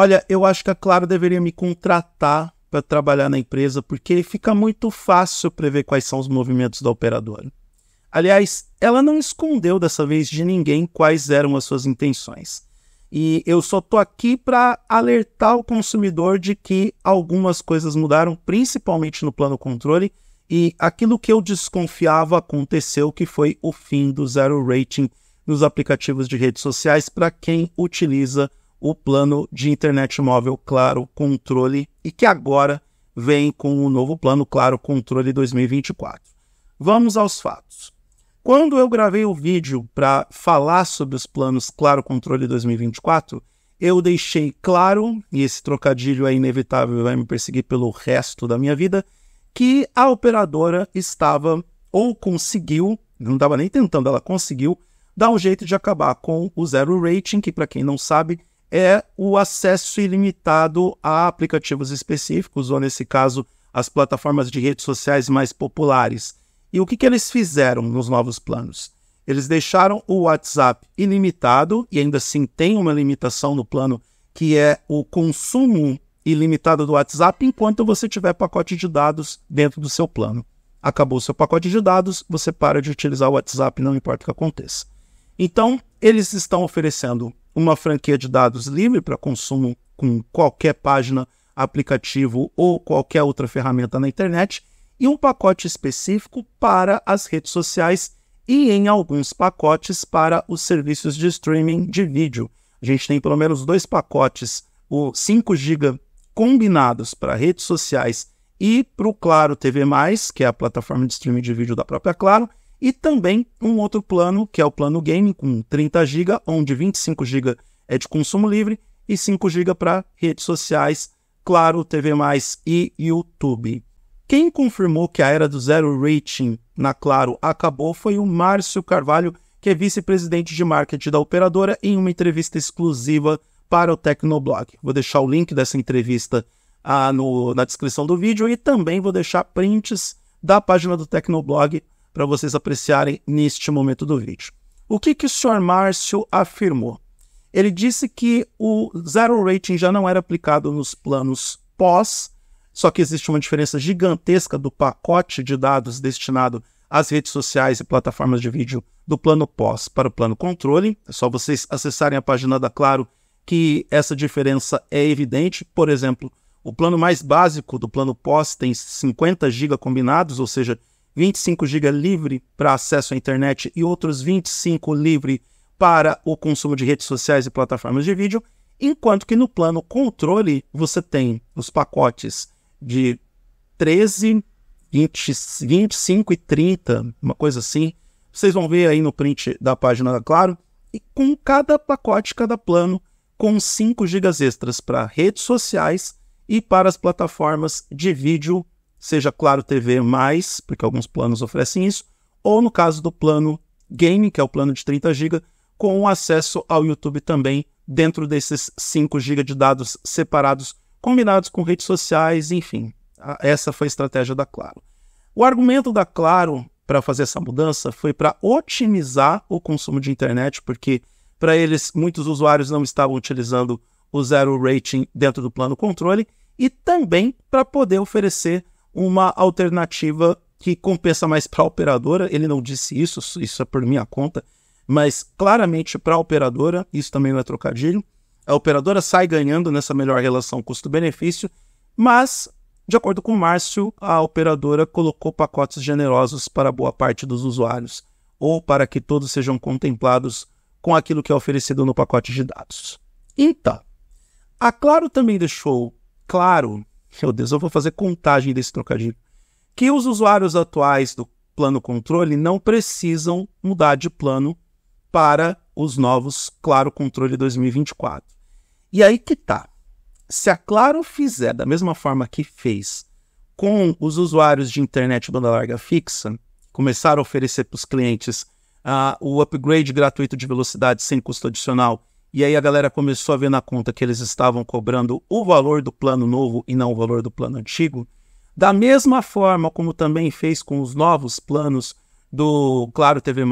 Olha, eu acho que a Claro deveria me contratar para trabalhar na empresa, porque fica muito fácil prever quais são os movimentos da operadora. Aliás, ela não escondeu dessa vez de ninguém quais eram as suas intenções. E eu só tô aqui para alertar o consumidor de que algumas coisas mudaram, principalmente no plano controle, e aquilo que eu desconfiava aconteceu, que foi o fim do zero rating nos aplicativos de redes sociais para quem utiliza o plano de internet móvel Claro Controle, e que agora vem com o novo plano Claro Controle 2024. Vamos aos fatos. Quando eu gravei o vídeo para falar sobre os planos Claro Controle 2024, eu deixei claro, e esse trocadilho é inevitável, vai me perseguir pelo resto da minha vida, que a operadora estava, ou conseguiu, não estava nem tentando, ela conseguiu, dar um jeito de acabar com o zero rating, que para quem não sabe, é o acesso ilimitado a aplicativos específicos, ou nesse caso, as plataformas de redes sociais mais populares. E o que eles fizeram nos novos planos? Eles deixaram o WhatsApp ilimitado, e ainda assim tem uma limitação no plano, que é o consumo ilimitado do WhatsApp enquanto você tiver pacote de dados dentro do seu plano. Acabou o seu pacote de dados, você para de utilizar o WhatsApp, não importa o que aconteça. Então, eles estão oferecendo uma franquia de dados livre para consumo com qualquer página, aplicativo ou qualquer outra ferramenta na internet, e um pacote específico para as redes sociais e, em alguns pacotes, para os serviços de streaming de vídeo. A gente tem pelo menos dois pacotes, o 5 GB combinados para redes sociais e para o Claro TV+, que é a plataforma de streaming de vídeo da própria Claro, e também um outro plano, que é o plano Game, com 30 GB, onde 25 GB é de consumo livre e 5 GB para redes sociais, Claro TV+ e YouTube. Quem confirmou que a era do zero rating na Claro acabou foi o Márcio Carvalho, que é vice-presidente de marketing da operadora, em uma entrevista exclusiva para o Tecnoblog. Vou deixar o link dessa entrevista na descrição do vídeo, e também vou deixar prints da página do Tecnoblog para vocês apreciarem neste momento do vídeo. O que o senhor Márcio afirmou? Ele disse que o zero rating já não era aplicado nos planos pós, só que existe uma diferença gigantesca do pacote de dados destinado às redes sociais e plataformas de vídeo do plano pós para o plano controle. É só vocês acessarem a página da Claro que essa diferença é evidente. Por exemplo, o plano mais básico do plano pós tem 50 GB combinados, ou seja, 25 GB livre para acesso à internet e outros 25 GB livre para o consumo de redes sociais e plataformas de vídeo, enquanto que no plano controle você tem os pacotes de 13, 25 e 30, uma coisa assim. Vocês vão ver aí no print da página da Claro, e com cada pacote, cada plano, com 5 GB extras para redes sociais e para as plataformas de vídeo, seja Claro TV+, porque alguns planos oferecem isso, ou no caso do plano Game, que é o plano de 30 GB, com acesso ao YouTube também, dentro desses 5 GB de dados separados, combinados com redes sociais, enfim. Essa foi a estratégia da Claro. O argumento da Claro para fazer essa mudança foi para otimizar o consumo de internet, porque para eles muitos usuários não estavam utilizando o zero rating dentro do plano controle, e também para poder oferecer uma alternativa que compensa mais para a operadora. Ele não disse isso, isso é por minha conta, mas claramente para a operadora, isso também não é trocadilho, a operadora sai ganhando nessa melhor relação custo-benefício, mas, de acordo com o Márcio, a operadora colocou pacotes generosos para boa parte dos usuários, ou para que todos sejam contemplados com aquilo que é oferecido no pacote de dados. Então, a Claro também deixou claro, meu Deus, eu vou fazer contagem desse trocadilho, que os usuários atuais do plano controle não precisam mudar de plano para os novos Claro Controle 2024. E aí que tá. Se a Claro fizer da mesma forma que fez com os usuários de internet banda larga fixa, começar a oferecer para os clientes o upgrade gratuito de velocidade sem custo adicional, e aí a galera começou a ver na conta que eles estavam cobrando o valor do plano novo e não o valor do plano antigo, da mesma forma como também fez com os novos planos do Claro TV+,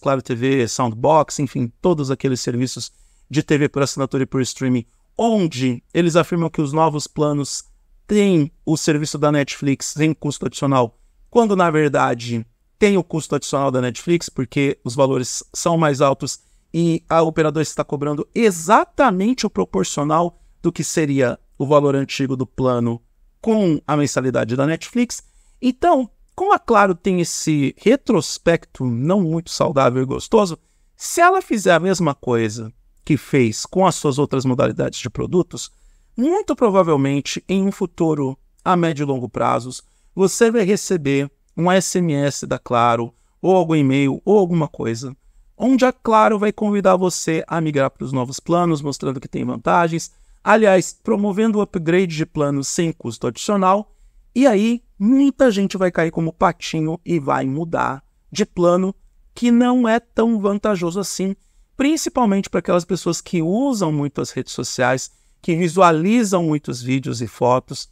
Claro TV Soundbox, enfim, todos aqueles serviços de TV por assinatura e por streaming, onde eles afirmam que os novos planos têm o serviço da Netflix sem custo adicional, quando na verdade tem o custo adicional da Netflix, porque os valores são mais altos e a operadora está cobrando exatamente o proporcional do que seria o valor antigo do plano com a mensalidade da Netflix. Então, como a Claro tem esse retrospecto não muito saudável e gostoso, se ela fizer a mesma coisa que fez com as suas outras modalidades de produtos, muito provavelmente em um futuro a médio e longo prazos, você vai receber um SMS da Claro, ou algum e-mail, ou alguma coisa, onde a Claro vai convidar você a migrar para os novos planos, mostrando que tem vantagens, aliás, promovendo o upgrade de planos sem custo adicional, e aí muita gente vai cair como patinho e vai mudar de plano, que não é tão vantajoso assim, principalmente para aquelas pessoas que usam muito as redes sociais, que visualizam muitos vídeos e fotos,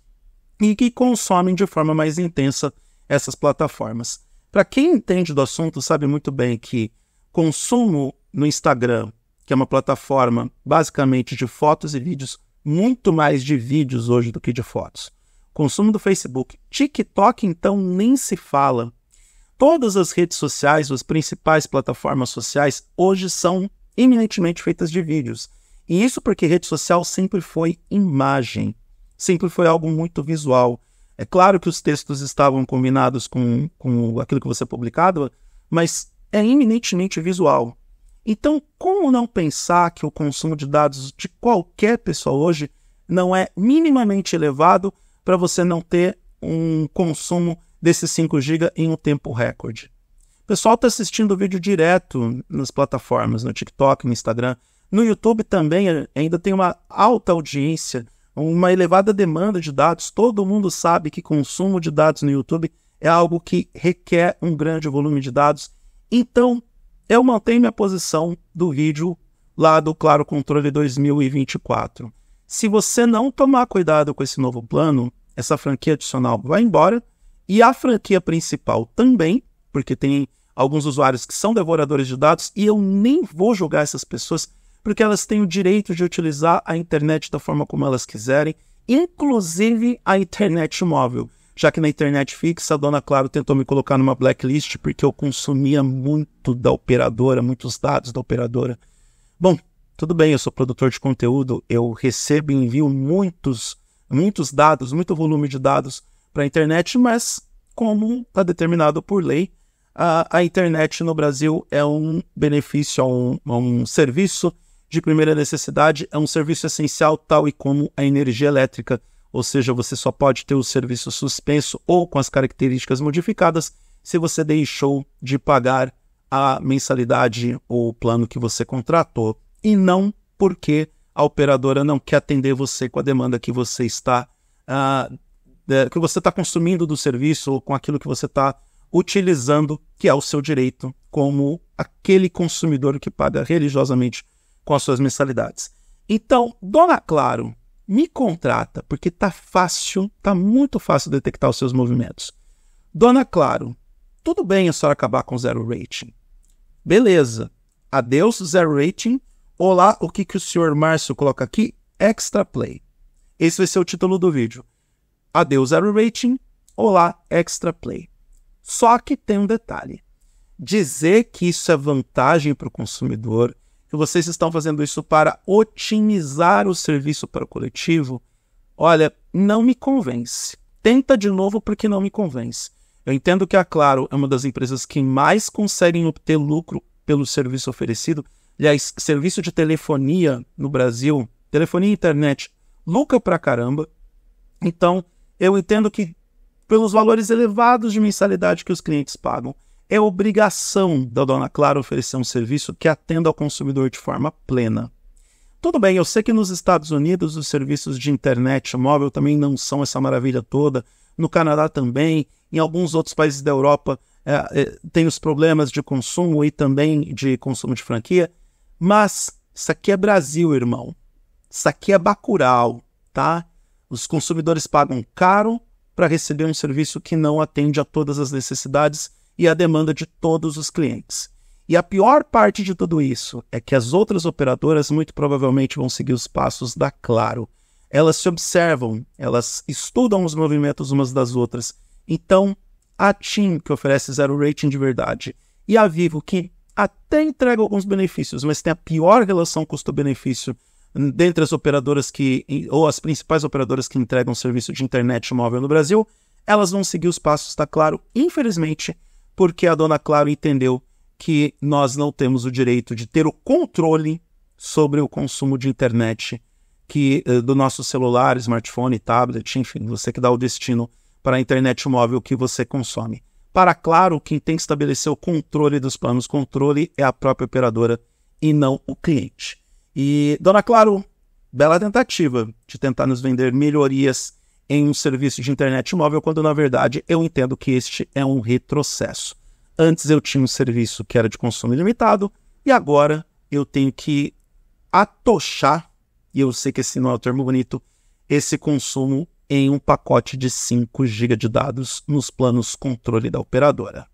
e que consomem de forma mais intensa essas plataformas. Para quem entende do assunto, sabe muito bem que consumo no Instagram, que é uma plataforma basicamente de fotos e vídeos, muito mais de vídeos hoje do que de fotos. Consumo do Facebook, TikTok, então nem se fala. Todas as redes sociais, as principais plataformas sociais, hoje são eminentemente feitas de vídeos. E isso porque rede social sempre foi imagem, sempre foi algo muito visual. É claro que os textos estavam combinados com aquilo que você publicava, mas é eminentemente visual. Então, como não pensar que o consumo de dados de qualquer pessoa hoje não é minimamente elevado para você não ter um consumo desses 5 GB em um tempo recorde? O pessoal está assistindo o vídeo direto nas plataformas, no TikTok, no Instagram. No YouTube também ainda tem uma alta audiência, uma elevada demanda de dados. Todo mundo sabe que consumo de dados no YouTube é algo que requer um grande volume de dados. Então, eu mantenho minha posição do vídeo lá do Claro Controle 2024. Se você não tomar cuidado com esse novo plano, essa franquia adicional vai embora, e a franquia principal também, porque tem alguns usuários que são devoradores de dados, e eu nem vou julgar essas pessoas, porque elas têm o direito de utilizar a internet da forma como elas quiserem, inclusive a internet móvel, já que na internet fixa a dona Claro tentou me colocar numa blacklist porque eu consumia muito da operadora, muitos dados da operadora. Bom, tudo bem, eu sou produtor de conteúdo, eu recebo e envio muitos dados, muito volume de dados para a internet, mas como está determinado por lei, a internet no Brasil é um benefício, é um serviço de primeira necessidade, é um serviço essencial tal e como a energia elétrica, ou seja, você só pode ter o serviço suspenso ou com as características modificadas se você deixou de pagar a mensalidade ou o plano que você contratou, e não porque a operadora não quer atender você com a demanda que você está consumindo do serviço ou com aquilo que você está utilizando, que é o seu direito como aquele consumidor que paga religiosamente com as suas mensalidades. Então, dona Claro, me contrata, porque tá fácil, tá muito fácil detectar os seus movimentos. Dona Claro, tudo bem a senhora acabar com zero rating. Beleza, adeus zero rating. Olá, o que o senhor Márcio coloca aqui? Extra play. Esse vai ser o título do vídeo. Adeus zero rating, olá extra play. Só que tem um detalhe. Dizer que isso é vantagem para o consumidor, que vocês estão fazendo isso para otimizar o serviço para o coletivo, olha, não me convence. Tenta de novo porque não me convence. Eu entendo que a Claro é uma das empresas que mais conseguem obter lucro pelo serviço oferecido. Aliás, serviço de telefonia no Brasil, telefonia e internet, lucra pra caramba. Então, eu entendo que pelos valores elevados de mensalidade que os clientes pagam, é obrigação da dona Claro oferecer um serviço que atenda ao consumidor de forma plena. Tudo bem, eu sei que nos Estados Unidos os serviços de internet móvel também não são essa maravilha toda, no Canadá também, em alguns outros países da Europa tem os problemas de consumo e também de consumo de franquia, mas isso aqui é Brasil, irmão. Isso aqui é Bacurau, tá? Os consumidores pagam caro para receber um serviço que não atende a todas as necessidades e a demanda de todos os clientes. E a pior parte de tudo isso é que as outras operadoras muito provavelmente vão seguir os passos da Claro. Elas se observam, elas estudam os movimentos umas das outras. Então, a TIM, que oferece zero rating de verdade, e a Vivo, que até entrega alguns benefícios, mas tem a pior relação custo-benefício dentre as operadoras ou as principais operadoras que entregam serviço de internet móvel no Brasil, elas vão seguir os passos da Claro, infelizmente, porque a dona Claro entendeu que nós não temos o direito de ter o controle sobre o consumo de internet do nosso celular, smartphone, tablet, enfim, você que dá o destino para a internet móvel que você consome. Para Claro, quem tem que estabelecer o controle dos planos controle é a própria operadora e não o cliente. E, dona Claro, bela tentativa de tentar nos vender melhorias em um serviço de internet móvel, quando na verdade eu entendo que este é um retrocesso. Antes eu tinha um serviço que era de consumo ilimitado e agora eu tenho que atochar, e eu sei que esse não é o termo bonito, esse consumo em um pacote de 5 GB de dados nos planos controle da operadora.